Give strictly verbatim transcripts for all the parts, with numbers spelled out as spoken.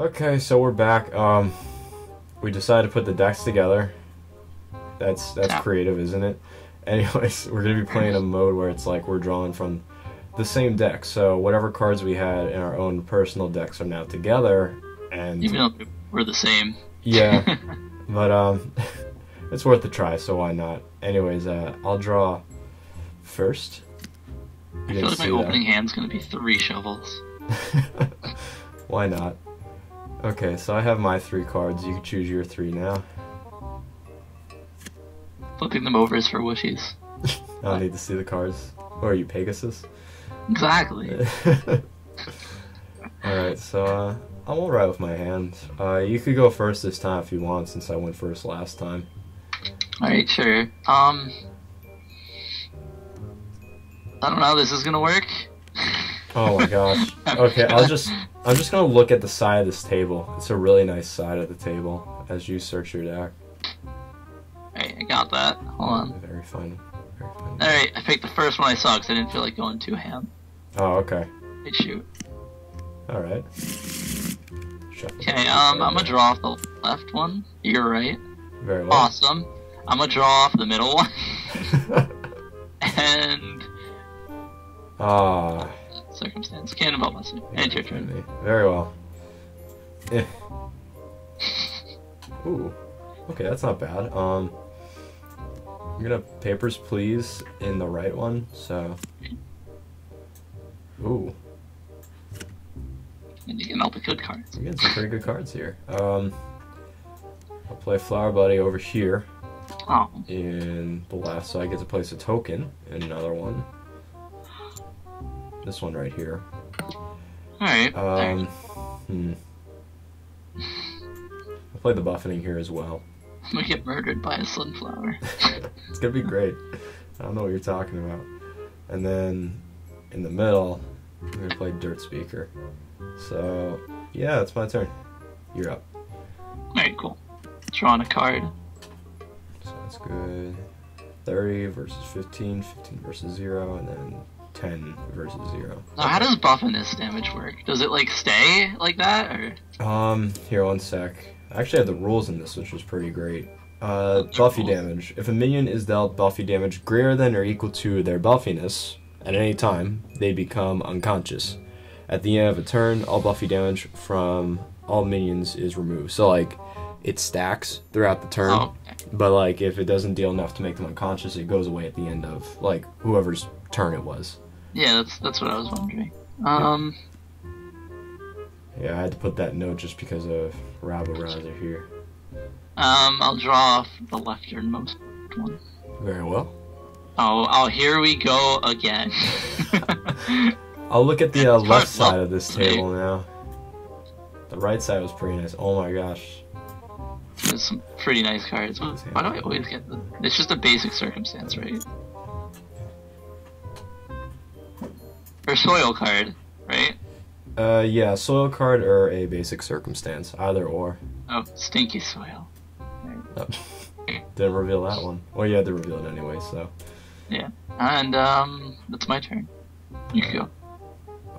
Okay, so we're back. Um, we decided to put the decks together. That's that's creative, isn't it? Anyways, we're gonna be playing a mode where it's like we're drawing from the same deck. So whatever cards we had in our own personal decks are now together, and even though we're the same. Yeah, but um, it's worth a try, so why not? Anyways, uh, I'll draw first. You I feel like my opening that. hand's gonna be three shovels. Why not? Okay, so I have my three cards. You can choose your three now. Flipping them over is for wishies. I don't need to see the cards. Or are you Pegasus? Exactly. Alright, so uh, I'm alright with my hand. Uh, you could go first this time if you want, since I went first last time. Alright, sure. Um, I don't know how this is gonna work. Oh my gosh. Okay, I'll just I'm just gonna look at the side of this table. It's a really nice side of the table as you search your deck. I got that. Hold on. Very fun. Very fun. Alright, I picked the first one I saw because I didn't feel like going too ham. Oh, okay. Hey, shoot. Alright. Okay, um, I'm going to draw off the left one. You're right. Very well. Awesome. I'm going to draw off the middle one. and... Ah. Uh, circumstance. Cannonball Buster. And your turn. Very well. Eh. Ooh. Okay, that's not bad. Um... I'm gonna Papers Please in the right one, so. Ooh. And you get all the good cards. You get some pretty good cards here. Um, I'll play Flower Buddy over here. Oh. In the left, so I get to place a token in another one. This one right here. Alright. Um, hmm. I'll play the Buffeting here as well. I'm gonna get murdered by a sunflower. It's gonna be great. I don't know what you're talking about. And then in the middle, I'm gonna play Dirt Speaker. So yeah, it's my turn. You're up. Alright, cool. Drawing a card. So that's good. Thirty versus fifteen, fifteen versus zero, and then ten versus zero. Now, how does buffing this damage work? Does it like stay like that or? Um, here one sec. I actually had the rules in this, which was pretty great. Uh, buffy damage. If a minion is dealt buffy damage greater than or equal to their buffiness, at any time, they become unconscious. At the end of a turn, all buffy damage from all minions is removed. So, like, it stacks throughout the turn, oh, okay. but, like, if it doesn't deal enough to make them unconscious, it goes away at the end of, like, whoever's turn it was. Yeah, that's, that's what I was wondering. Um... Yeah. Yeah, I had to put that note just because of Rabble Razer here. Um, I'll draw off the lefternmost one. Very well. Oh, oh, here we go again. I'll look at the uh, left side of this table now. The right side was pretty nice. Oh my gosh. There's some pretty nice cards. Why do I always get them? It's just a basic circumstance, right? Or soil card, right? Uh, yeah, soil card or a basic circumstance, either or. Oh, Stinky Soil. Oh, didn't reveal that one. Well, you had to reveal it anyway, so. Yeah, and, um, it's my turn. You can go.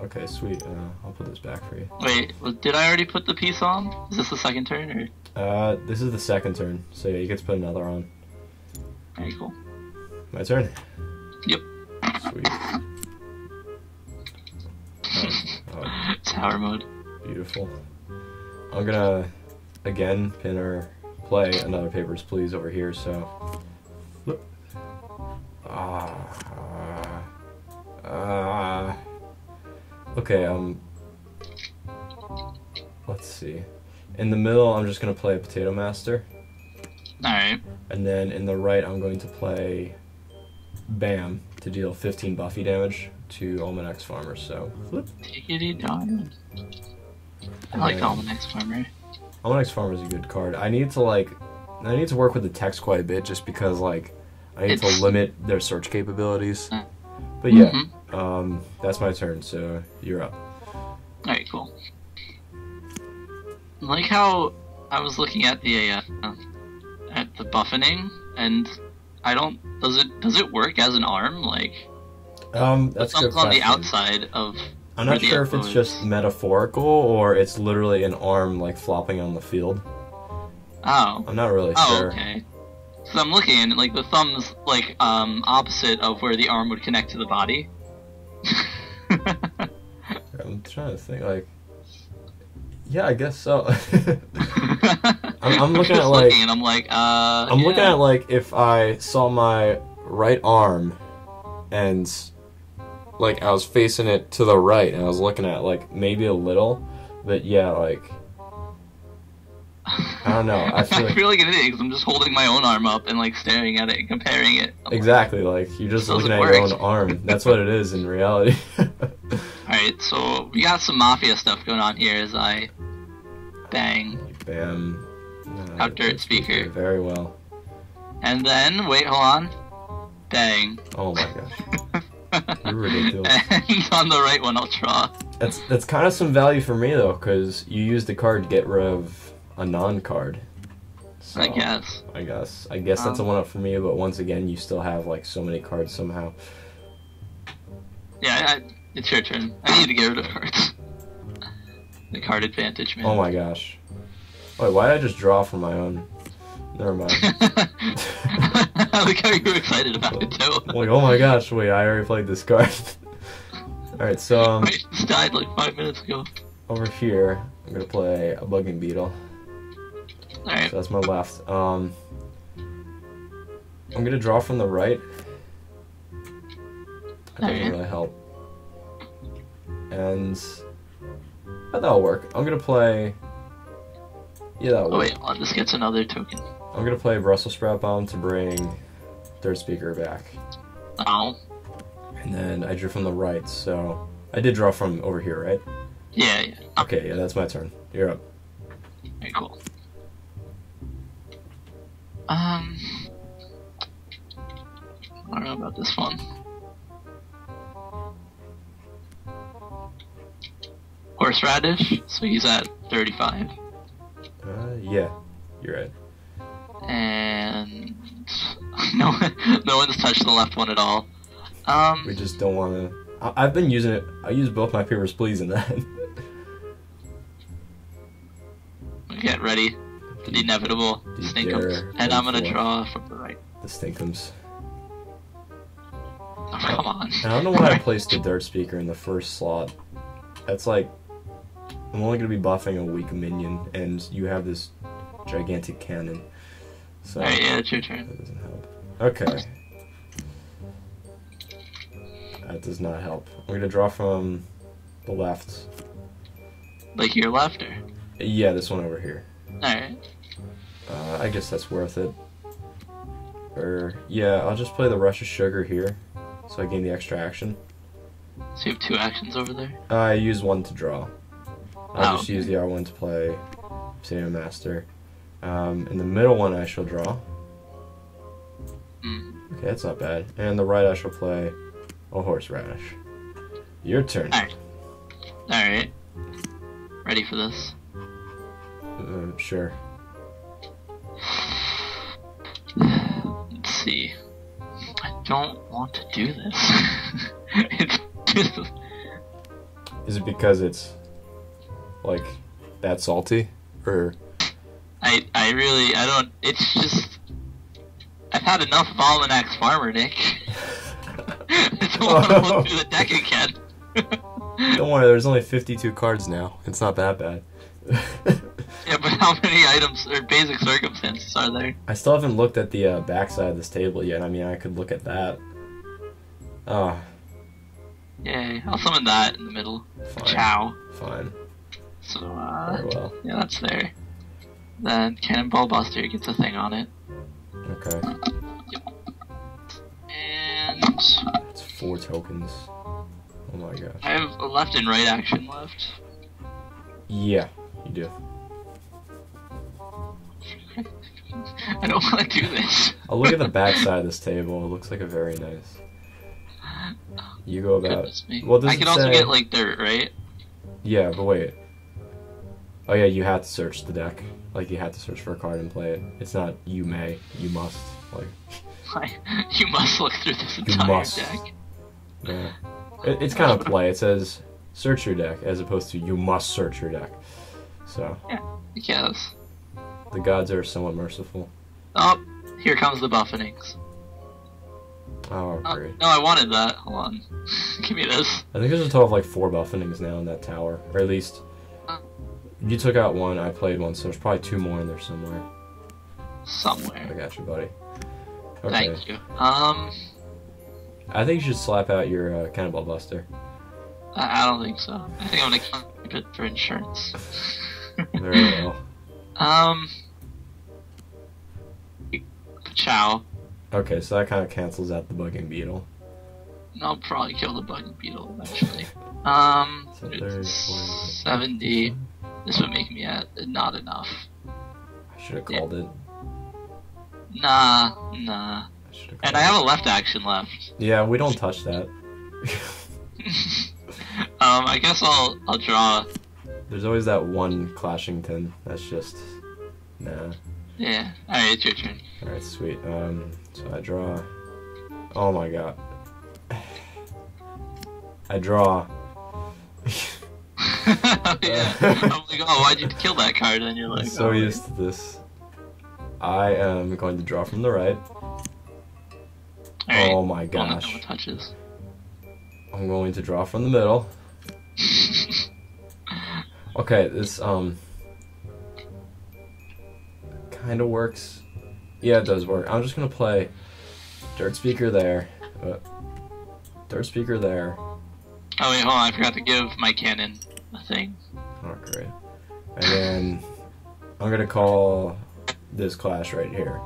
Okay, sweet. Uh, I'll put this back for you. Wait, did I already put the piece on? Is this the second turn, or? Uh, this is the second turn, so yeah, you get to put another on. Very cool. My turn? Yep. Sweet. Oh. Tower mode. Beautiful. I'm gonna again pin or play another Papers Please over here. So, ah, uh, uh, okay. Um, let's see. In the middle, I'm just gonna play a Potato Master. All right. And then in the right, I'm going to play Bam to deal fifteen buffy damage to Almanac's Farmer, so flip. Tickety darn. I like the Almanac's Farmer. Almanac's Farmer is a good card. I need to like, I need to work with the text quite a bit just because like, I need it's... to limit their search capabilities. Uh, but yeah, mm-hmm. um, that's my turn. So you're up. All right, cool. Like how I was looking at the uh, uh, at the buffeting, and I don't. Does it does it work as an arm like? Um, that's something on the outside of I'm not sure if it's just metaphorical or it's literally an arm like flopping on the field. Oh. I'm not really oh, sure. Oh, okay. So I'm looking and like the thumb's like um opposite of where the arm would connect to the body. I'm trying to think like. Yeah, I guess so. I'm, I'm looking I'm at like. Looking and I'm like. Uh, I'm yeah. looking at like if I saw my right arm, and like I was facing it to the right, and I was looking at like maybe a little, but yeah, like. I don't know. I feel, I feel like, like it is. I'm just holding my own arm up and like staring at it and comparing it. I'm exactly, like, like you're just looking at work. your own arm. That's what it is in reality. Alright, so we got some mafia stuff going on here as I bang. Bam. Uh, Out Dirt Speaker. Very well. And then, wait, hold on. Bang. Oh my gosh. You're ridiculous. And on the right one, I'll draw. That's, that's kind of some value for me though, because you use the card to get rid of a non-card. So, I guess. I guess. I guess um, that's a one-up for me, but once again, you still have like so many cards somehow. Yeah, I... It's your turn. I need to get rid of cards. The card advantage, man. Oh my gosh. Wait, why did I just draw from my own? Never mind. I like how you were excited about it, too. Like, oh my gosh, wait, I already played this card. Alright, so... Um, I just died like five minutes ago. Over here, I'm gonna play a Bugging Beetle. Alright. So that's my left. Um, I'm gonna draw from the right. That doesn't really help. And that'll work. I'm gonna play. Yeah, that'll oh, work. Oh wait, this gets another token. I'm gonna play Russell Sprout Bomb to bring Dirt Speaker back. Oh. And then I drew from the right, so I did draw from over here, right? Yeah. yeah. Okay, yeah, that's my turn. You're up. Very cool. Um, I don't know about this one. Horseradish, so he's at thirty-five. Uh, yeah, you're right. And no, no one's touched the left one at all. Um, we just don't want to. I've been using it. I use both my Papers Please in that. Get ready for the inevitable stinkums, and I'm gonna draw from the right. The stinkums. Oh, come on. I don't know why I placed the Dirt Speaker in the first slot. That's like. I'm only going to be buffing a weak minion, and you have this gigantic cannon. So, Alright, yeah, it's your turn. That doesn't help. Okay. That does not help. I'm going to draw from the left. Like your left, or? Yeah, this one over here. Alright. Uh, I guess that's worth it. Or, yeah, I'll just play the Rush of Sugar here, so I gain the extra action. So you have two actions over there? Uh, I use one to draw. I'll oh, just okay. use the R one to play Sam Master. Um, and the middle one I shall draw. Mm. Okay, that's not bad. And the right I shall play a horseradish. Your turn. Alright. Alright. Ready for this? Uh, sure. Let's see. I don't want to do this. It's just... Is it because it's... Like, that salty? Or... I, I really, I don't, it's just... I've had enough of Almanac's Farmer, Nick. I don't want to look through the deck again. Don't worry, there's only fifty-two cards now. It's not that bad. Yeah, but how many items, or basic circumstances are there? I still haven't looked at the uh, backside of this table yet. I mean, I could look at that. Oh. Yay, I'll summon that in the middle. Fine. Ciao. Fine. So, uh, well. yeah, that's there. Then Cannonball Buster gets a thing on it. Okay. Uh, yep. And... It's four tokens. Oh my gosh. I have a left and right action left. Yeah, you do. I don't want to do this. I'll look at the back side of this table. It looks like a very nice... You go about... Well, I can also say... get, like, dirt, right? Yeah, but wait. Oh yeah, you have to search the deck. Like, you have to search for a card and play it. It's not you may, you must. Like, you must look through this entire deck. Yeah, it, it's kind of play. It says search your deck, as opposed to you must search your deck. So yeah, because the gods are somewhat merciful. Oh, here comes the buffetings. Oh, oh, no, I wanted that. Hold on. Give me this. I think there's a total of like four buffetings now in that tower. Or at least, uh, you took out one, I played one, so there's probably two more in there somewhere. Somewhere. I got you, buddy. Okay. Thank you. Um... I think you should slap out your uh, Cannonball Buster. I, I don't think so. I think I'm gonna keep it for insurance. Very well. Um... Ciao. Okay, so that kind of cancels out the Bugging Beetle. And I'll probably kill the Bugging Beetle eventually. Um, so seventy. This would make me at not enough. I should have called yeah. it. Nah, nah. I should have called and it. I have a left action left. Yeah, we don't touch that. um, I guess I'll I'll draw. There's always that one Clashington. That's just nah. Yeah. All right, it's your turn. All right, sweet. Um, so I draw. Oh my god. I draw. Oh, yeah. I'm like, oh, why'd you kill that card? And you're like, I'm so oh, used wait. to this. I am going to draw from the right. All right. Oh my gosh. One that touches. I'm going to draw from the middle. Okay, this um. kind of works. Yeah, it does work. I'm just gonna play Dirt Speaker there. Uh, Dirt Speaker there. Oh wait, hold on, I forgot to give my cannon a thing. Oh great. And then I'm gonna call this clash right here.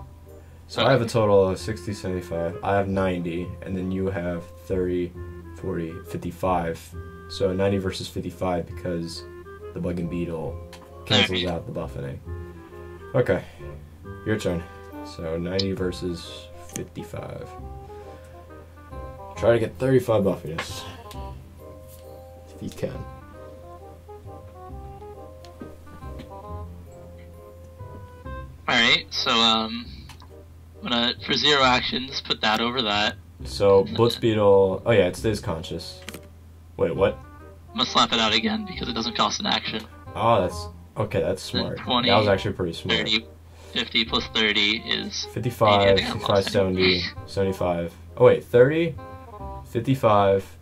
So okay. I have a total of sixty, seventy-five, I have ninety, and then you have thirty, forty, fifty-five. So ninety versus fifty-five because the Bugging Beetle cancels okay. out the buffeting. Okay, your turn. So ninety versus fifty-five. Try to get thirty-five buffiness if you can. All right, so um, I'm gonna for zero actions put that over that. So Blitz Beetle. Oh yeah, it stays conscious. Wait, what? I'm gonna slap it out again because it doesn't cost an action. Oh, that's. Okay, that's smart. twenty, that was actually pretty smart. thirty, fifty plus thirty is... fifty-five, fifty-five, seventy, seventy-five. Oh wait, thirty, fifty-five,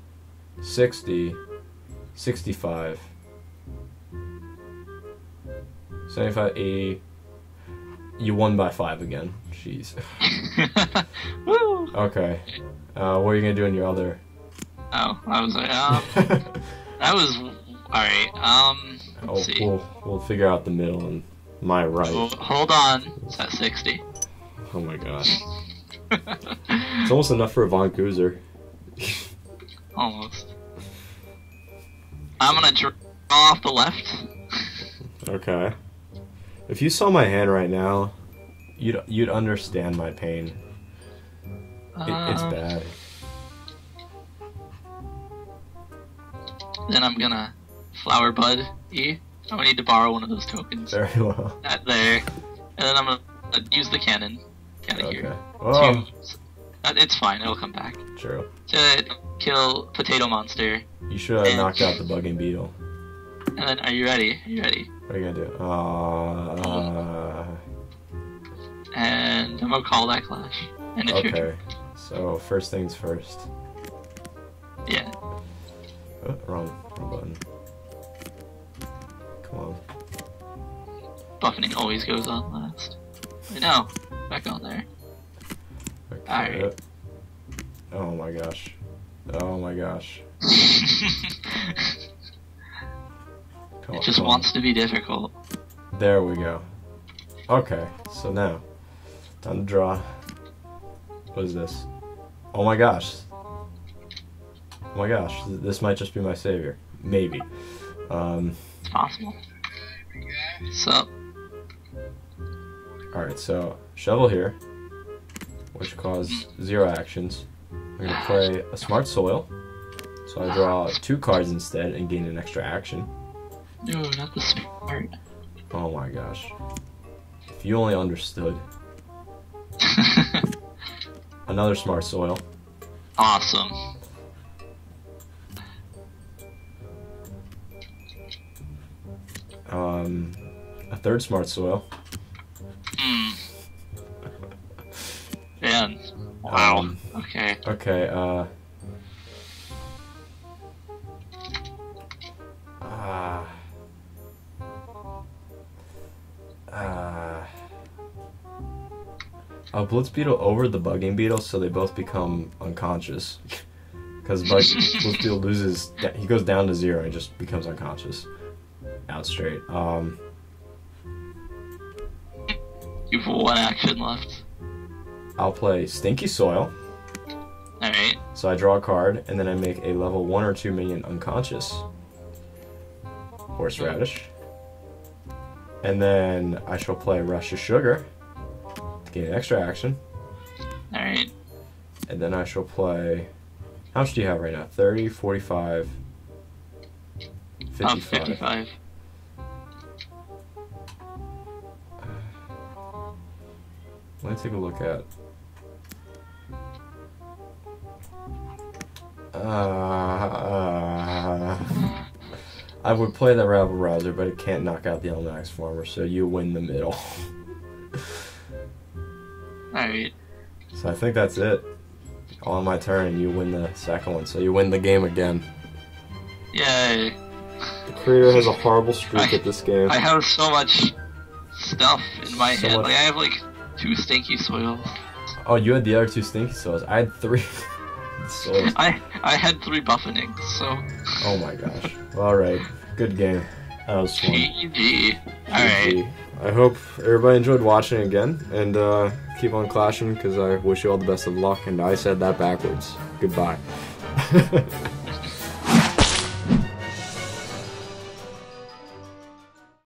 sixty, sixty-five, seventy-five, eighty. You won by five again. Jeez. Woo! Okay. Uh, what are you going to do in your other... Oh, I was like, um... that was... Alright, um... Let's oh, see. We'll, we'll figure out the middle and my right. Well, hold on. It's at sixty. Oh my god. It's almost enough for a Von Koozer. Almost. I'm gonna draw off the left. Okay. If you saw my hand right now, you'd you'd understand my pain. It, uh, it's bad. Then I'm gonna Flower Bud E. I'm gonna need to borrow one of those tokens. Very well. That there. And then I'm gonna use the cannon. Out of okay. here. Oh. To, it's fine, it'll come back. True. To kill Potato Monster. You should have and, knocked out the Bugging Beetle. And then, are you ready? Are you ready? What are you gonna do? Uh, uh... And I'm gonna call that clash. And it's okay. your turn. So, first things first. Yeah. Oh, wrong, wrong button. Well, buffeting always goes on last. Wait, no, back on there. Okay. Alright. Oh my gosh. Oh my gosh. Come it on, just come wants on. to be difficult. There we go. Okay, so now, time to draw. What is this? Oh my gosh. Oh my gosh, this might just be my savior. Maybe. Um... Possible. So. Alright, so shovel here, which caused zero actions. I'm going to play a Smart Soil. So I draw two cards instead and gain an extra action. No, not the smart. Oh my gosh. If you only understood. Another Smart Soil. Awesome. Um, a third Smart Soil. Mm. Man, wow. Um, okay. Okay. Uh. Ah. Uh, uh, I'll Blitz Beetle over the Bugging Beetle, so they both become unconscious. Because Blitz Beetle loses, he goes down to zero and just becomes unconscious. Out straight. Um, You've one action left. I'll play Stinky Soil. Alright. So I draw a card, and then I make a level one or two minion unconscious. Horseradish. And then I shall play Rush of Sugar to gain an extra action. Alright. And then I shall play... How much do you have right now? thirty, forty-five, fifty-five. Um, fifty-five. Let me take a look at... Uh, uh, I would play that Rabble Rouser, but it can't knock out the Almanac Farmer, so you win the middle. Alright. So I think that's it. On my turn, you win the second one, so you win the game again. Yay! The creator has a horrible streak I, at this game. I have so much stuff in my so head. Much. Like I have like two Stinky Soils. Oh, you had the other two Stinky Soils. I had three soils. I I had three Buffenings. So. Oh my gosh! All right, good game. That was fun. G G. All right. I hope everybody enjoyed watching again, and uh, keep on clashing because I wish you all the best of luck. And I said that backwards. Goodbye.